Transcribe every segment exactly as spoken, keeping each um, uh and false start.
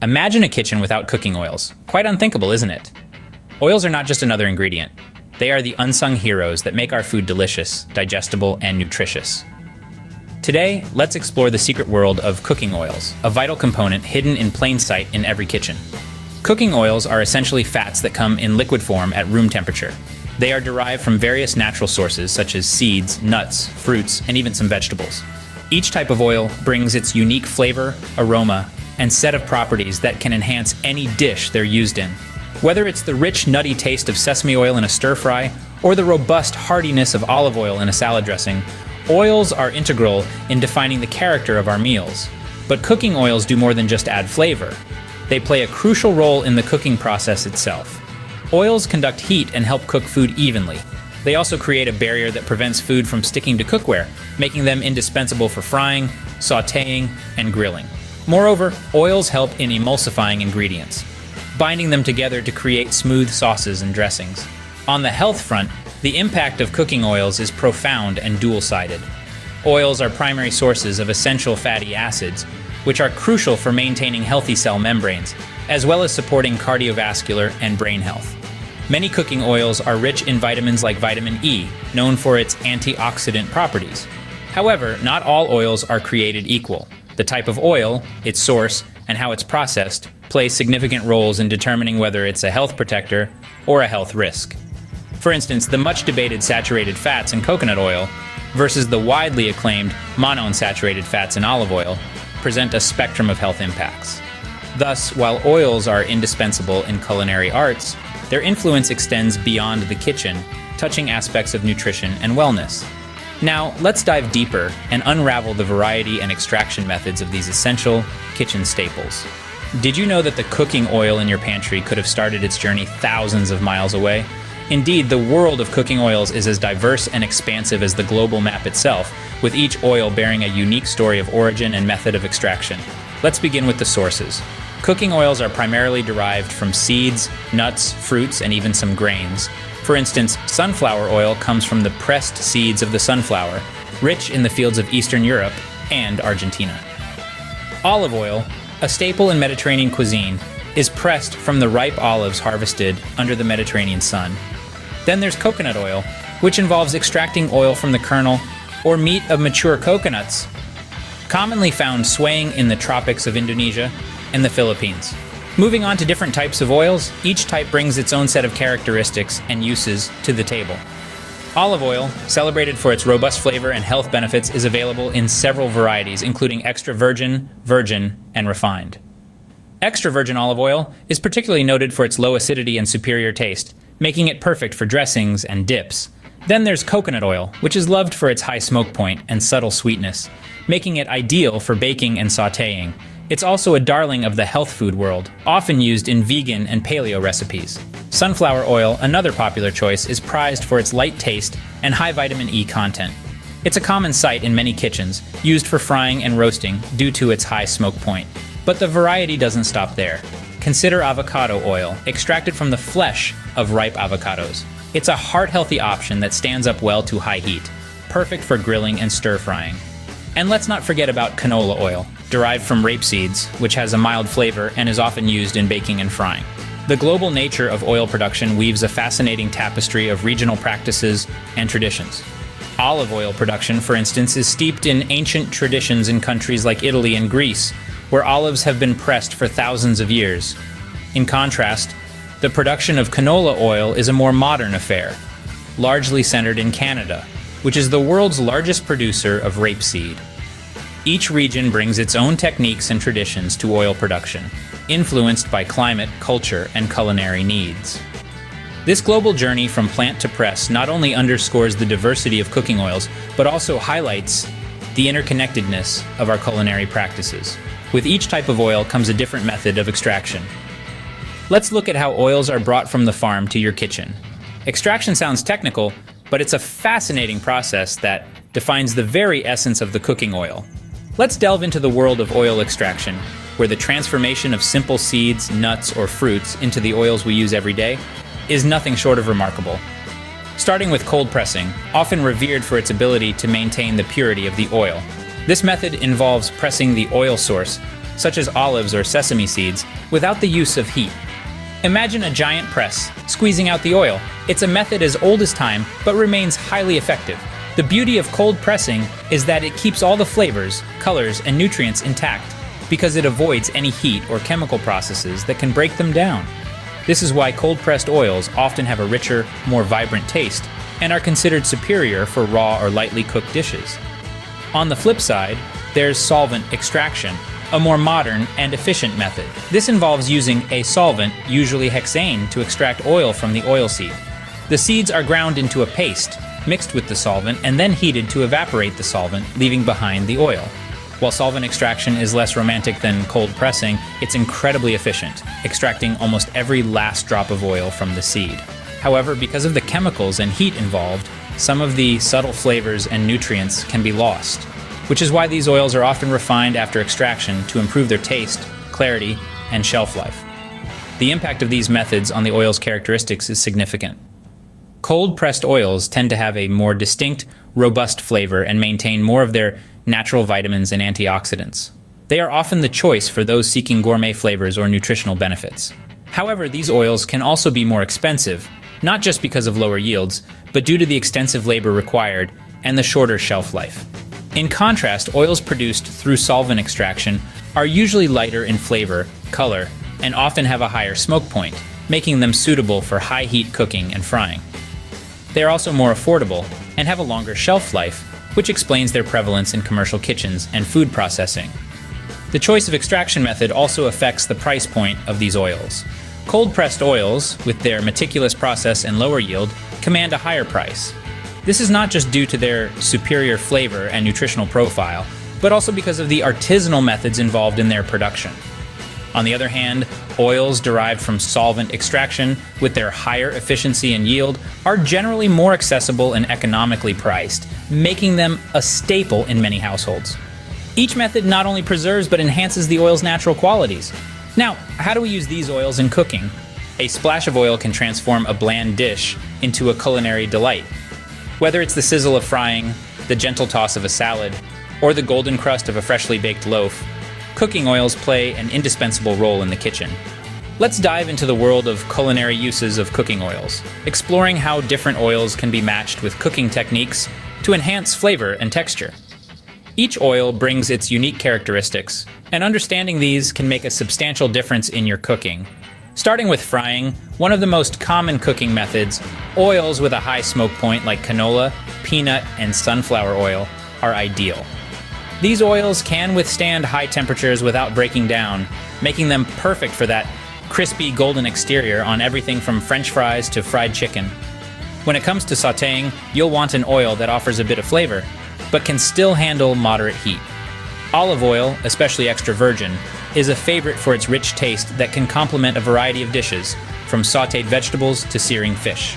Imagine a kitchen without cooking oils. Quite unthinkable, isn't it? Oils are not just another ingredient. They are the unsung heroes that make our food delicious, digestible, and nutritious. Today, let's explore the secret world of cooking oils, a vital component hidden in plain sight in every kitchen. Cooking oils are essentially fats that come in liquid form at room temperature. They are derived from various natural sources such as seeds, nuts, fruits, and even some vegetables. Each type of oil brings its unique flavor, aroma, and set of properties that can enhance any dish they're used in. Whether it's the rich, nutty taste of sesame oil in a stir-fry or the robust heartiness of olive oil in a salad dressing, oils are integral in defining the character of our meals. But cooking oils do more than just add flavor. They play a crucial role in the cooking process itself. Oils conduct heat and help cook food evenly. They also create a barrier that prevents food from sticking to cookware, making them indispensable for frying, sautéing, and grilling. Moreover, oils help in emulsifying ingredients, binding them together to create smooth sauces and dressings. On the health front, the impact of cooking oils is profound and dual-sided. Oils are primary sources of essential fatty acids, which are crucial for maintaining healthy cell membranes, as well as supporting cardiovascular and brain health. Many cooking oils are rich in vitamins like vitamin E, known for its antioxidant properties. However, not all oils are created equal. The type of oil, its source, and how it's processed play significant roles in determining whether it's a health protector or a health risk. For instance, the much-debated saturated fats in coconut oil versus the widely acclaimed monounsaturated fats in olive oil present a spectrum of health impacts. Thus, while oils are indispensable in culinary arts, their influence extends beyond the kitchen, touching aspects of nutrition and wellness. Now, let's dive deeper and unravel the variety and extraction methods of these essential kitchen staples. Did you know that the cooking oil in your pantry could have started its journey thousands of miles away? Indeed, the world of cooking oils is as diverse and expansive as the global map itself, with each oil bearing a unique story of origin and method of extraction. Let's begin with the sources. Cooking oils are primarily derived from seeds, nuts, fruits, and even some grains. For instance, sunflower oil comes from the pressed seeds of the sunflower, rich in the fields of Eastern Europe and Argentina. Olive oil, a staple in Mediterranean cuisine, is pressed from the ripe olives harvested under the Mediterranean sun. Then there's coconut oil, which involves extracting oil from the kernel or meat of mature coconuts, commonly found swaying in the tropics of Indonesia and the Philippines. Moving on to different types of oils, each type brings its own set of characteristics and uses to the table. Olive oil, celebrated for its robust flavor and health benefits, is available in several varieties, including extra virgin, virgin, and refined. Extra virgin olive oil is particularly noted for its low acidity and superior taste, making it perfect for dressings and dips. Then there's coconut oil, which is loved for its high smoke point and subtle sweetness, making it ideal for baking and sautéing. It's also a darling of the health food world, often used in vegan and paleo recipes. Sunflower oil, another popular choice, is prized for its light taste and high vitamin E content. It's a common sight in many kitchens, used for frying and roasting due to its high smoke point. But the variety doesn't stop there. Consider avocado oil, extracted from the flesh of ripe avocados. It's a heart-healthy option that stands up well to high heat, perfect for grilling and stir-frying. And let's not forget about canola oil, derived from rape seeds, which has a mild flavor and is often used in baking and frying. The global nature of oil production weaves a fascinating tapestry of regional practices and traditions. Olive oil production, for instance, is steeped in ancient traditions in countries like Italy and Greece, where olives have been pressed for thousands of years. In contrast, the production of canola oil is a more modern affair, largely centered in Canada, which is the world's largest producer of rapeseed. Each region brings its own techniques and traditions to oil production, influenced by climate, culture, and culinary needs. This global journey from plant to press not only underscores the diversity of cooking oils, but also highlights the interconnectedness of our culinary practices. With each type of oil comes a different method of extraction. Let's look at how oils are brought from the farm to your kitchen. Extraction sounds technical, but it's a fascinating process that defines the very essence of the cooking oil. Let's delve into the world of oil extraction, where the transformation of simple seeds, nuts, or fruits into the oils we use every day is nothing short of remarkable. Starting with cold pressing, often revered for its ability to maintain the purity of the oil. This method involves pressing the oil source such as olives or sesame seeds, without the use of heat. Imagine a giant press, squeezing out the oil. It's a method as old as time, but remains highly effective. The beauty of cold pressing is that it keeps all the flavors, colors, and nutrients intact because it avoids any heat or chemical processes that can break them down. This is why cold-pressed oils often have a richer, more vibrant taste and are considered superior for raw or lightly cooked dishes. On the flip side, there's solvent extraction, a more modern and efficient method. This involves using a solvent, usually hexane, to extract oil from the oilseed. The seeds are ground into a paste, mixed with the solvent, and then heated to evaporate the solvent, leaving behind the oil. While solvent extraction is less romantic than cold pressing, it's incredibly efficient, extracting almost every last drop of oil from the seed. However, because of the chemicals and heat involved, some of the subtle flavors and nutrients can be lost, which is why these oils are often refined after extraction to improve their taste, clarity, and shelf life. The impact of these methods on the oil's characteristics is significant. Cold-pressed oils tend to have a more distinct, robust flavor and maintain more of their natural vitamins and antioxidants. They are often the choice for those seeking gourmet flavors or nutritional benefits. However, these oils can also be more expensive, not just because of lower yields, but due to the extensive labor required and the shorter shelf life. In contrast, oils produced through solvent extraction are usually lighter in flavor, color, and often have a higher smoke point, making them suitable for high-heat cooking and frying. They are also more affordable and have a longer shelf life, which explains their prevalence in commercial kitchens and food processing. The choice of extraction method also affects the price point of these oils. Cold-pressed oils, with their meticulous process and lower yield, command a higher price. This is not just due to their superior flavor and nutritional profile, but also because of the artisanal methods involved in their production. On the other hand, oils derived from solvent extraction, with their higher efficiency and yield, are generally more accessible and economically priced, making them a staple in many households. Each method not only preserves but enhances the oil's natural qualities. Now, how do we use these oils in cooking? A splash of oil can transform a bland dish into a culinary delight. Whether it's the sizzle of frying, the gentle toss of a salad, or the golden crust of a freshly baked loaf, cooking oils play an indispensable role in the kitchen. Let's dive into the world of culinary uses of cooking oils, exploring how different oils can be matched with cooking techniques to enhance flavor and texture. Each oil brings its unique characteristics, and understanding these can make a substantial difference in your cooking. Starting with frying, one of the most common cooking methods, oils with a high smoke point like canola, peanut, and sunflower oil are ideal. These oils can withstand high temperatures without breaking down, making them perfect for that crispy golden exterior on everything from French fries to fried chicken. When it comes to sautéing, you'll want an oil that offers a bit of flavor, but can still handle moderate heat. Olive oil, especially extra virgin, is a favorite for its rich taste that can complement a variety of dishes, from sautéed vegetables to searing fish.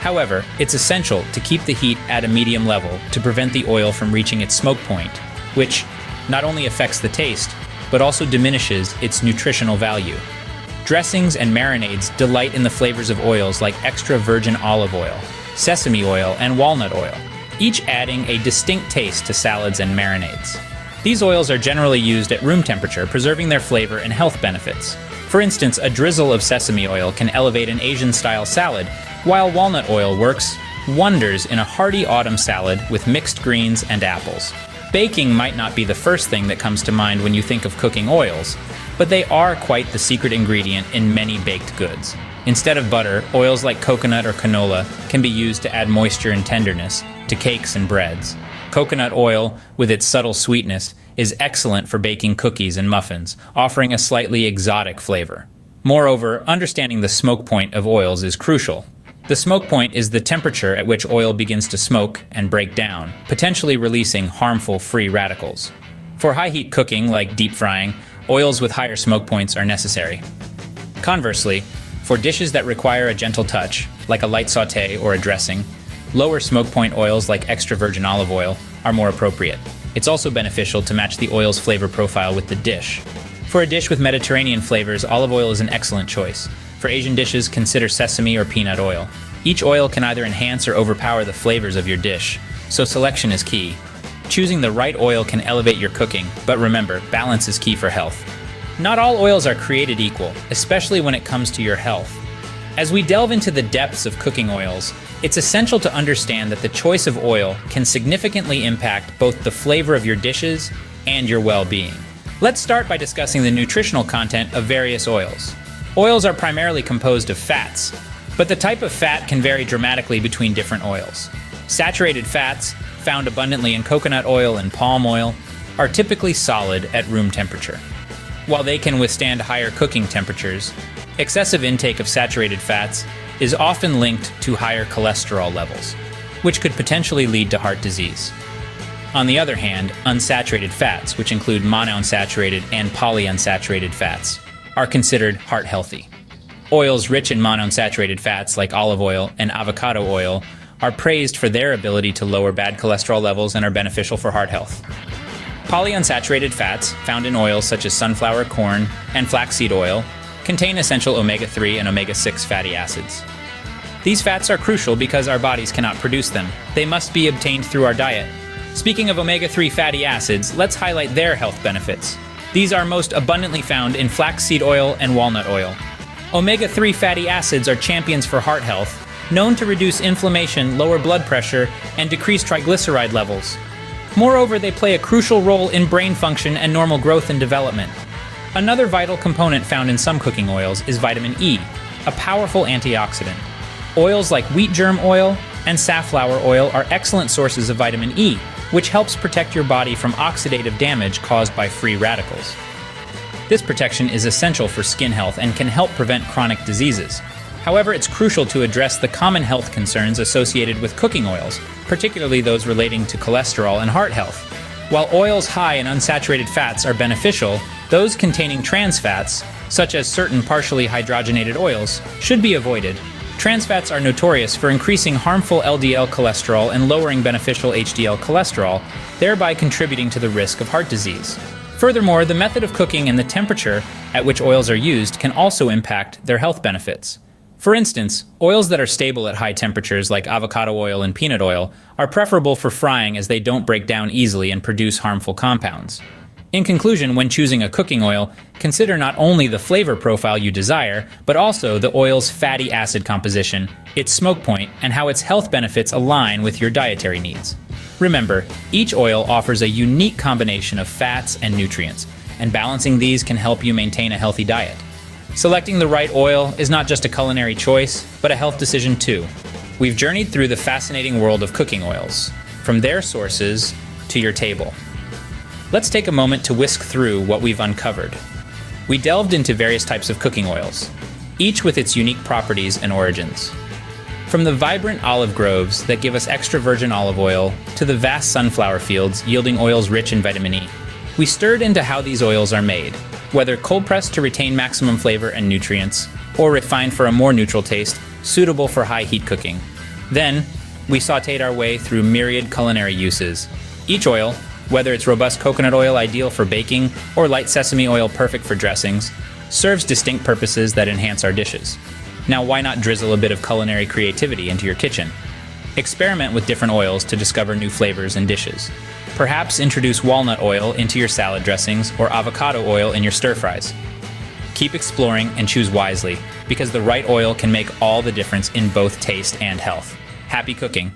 However, it's essential to keep the heat at a medium level to prevent the oil from reaching its smoke point, which not only affects the taste, but also diminishes its nutritional value. Dressings and marinades delight in the flavors of oils like extra virgin olive oil, sesame oil, and walnut oil, each adding a distinct taste to salads and marinades. These oils are generally used at room temperature, preserving their flavor and health benefits. For instance, a drizzle of sesame oil can elevate an Asian-style salad, while walnut oil works wonders in a hearty autumn salad with mixed greens and apples. Baking might not be the first thing that comes to mind when you think of cooking oils, but they are quite the secret ingredient in many baked goods. Instead of butter, oils like coconut or canola can be used to add moisture and tenderness to cakes and breads. Coconut oil, with its subtle sweetness, is excellent for baking cookies and muffins, offering a slightly exotic flavor. Moreover, understanding the smoke point of oils is crucial. The smoke point is the temperature at which oil begins to smoke and break down, potentially releasing harmful free radicals. For high-heat cooking, like deep frying, oils with higher smoke points are necessary. Conversely, for dishes that require a gentle touch, like a light sauté or a dressing, lower smoke point oils like extra virgin olive oil are more appropriate. It's also beneficial to match the oil's flavor profile with the dish. For a dish with Mediterranean flavors, olive oil is an excellent choice. For Asian dishes, consider sesame or peanut oil. Each oil can either enhance or overpower the flavors of your dish, so selection is key. Choosing the right oil can elevate your cooking, but remember, balance is key for health. Not all oils are created equal, especially when it comes to your health. As we delve into the depths of cooking oils, it's essential to understand that the choice of oil can significantly impact both the flavor of your dishes and your well-being. Let's start by discussing the nutritional content of various oils. Oils are primarily composed of fats, but the type of fat can vary dramatically between different oils. Saturated fats, found abundantly in coconut oil and palm oil, are typically solid at room temperature. While they can withstand higher cooking temperatures, excessive intake of saturated fats is often linked to higher cholesterol levels, which could potentially lead to heart disease. On the other hand, unsaturated fats, which include monounsaturated and polyunsaturated fats, are considered heart healthy. Oils rich in monounsaturated fats like olive oil and avocado oil are praised for their ability to lower bad cholesterol levels and are beneficial for heart health. Polyunsaturated fats, found in oils such as sunflower, corn, and flaxseed oil, contain essential omega three and omega six fatty acids. These fats are crucial because our bodies cannot produce them. They must be obtained through our diet. Speaking of omega three fatty acids, let's highlight their health benefits. These are most abundantly found in flaxseed oil and walnut oil. Omega three fatty acids are champions for heart health, known to reduce inflammation, lower blood pressure, and decrease triglyceride levels. Moreover, they play a crucial role in brain function and normal growth and development. Another vital component found in some cooking oils is vitamin E, a powerful antioxidant. Oils like wheat germ oil and safflower oil are excellent sources of vitamin E, which helps protect your body from oxidative damage caused by free radicals. This protection is essential for skin health and can help prevent chronic diseases. However, it's crucial to address the common health concerns associated with cooking oils, particularly those relating to cholesterol and heart health. While oils high in unsaturated fats are beneficial, those containing trans fats, such as certain partially hydrogenated oils, should be avoided. Trans fats are notorious for increasing harmful L D L cholesterol and lowering beneficial H D L cholesterol, thereby contributing to the risk of heart disease. Furthermore, the method of cooking and the temperature at which oils are used can also impact their health benefits. For instance, oils that are stable at high temperatures like avocado oil and peanut oil are preferable for frying as they don't break down easily and produce harmful compounds. In conclusion, when choosing a cooking oil, consider not only the flavor profile you desire, but also the oil's fatty acid composition, its smoke point, and how its health benefits align with your dietary needs. Remember, each oil offers a unique combination of fats and nutrients, and balancing these can help you maintain a healthy diet. Selecting the right oil is not just a culinary choice, but a health decision too. We've journeyed through the fascinating world of cooking oils, from their sources to your table. Let's take a moment to whisk through what we've uncovered. We delved into various types of cooking oils, each with its unique properties and origins. From the vibrant olive groves that give us extra virgin olive oil to the vast sunflower fields yielding oils rich in vitamin E, we stirred into how these oils are made, whether cold-pressed to retain maximum flavor and nutrients, or refined for a more neutral taste suitable for high heat cooking. Then, we sautéed our way through myriad culinary uses. Each oil, whether it's robust coconut oil ideal for baking or light sesame oil perfect for dressings, serves distinct purposes that enhance our dishes. Now why not drizzle a bit of culinary creativity into your kitchen? Experiment with different oils to discover new flavors and dishes. Perhaps introduce walnut oil into your salad dressings or avocado oil in your stir-fries. Keep exploring and choose wisely, because the right oil can make all the difference in both taste and health. Happy cooking!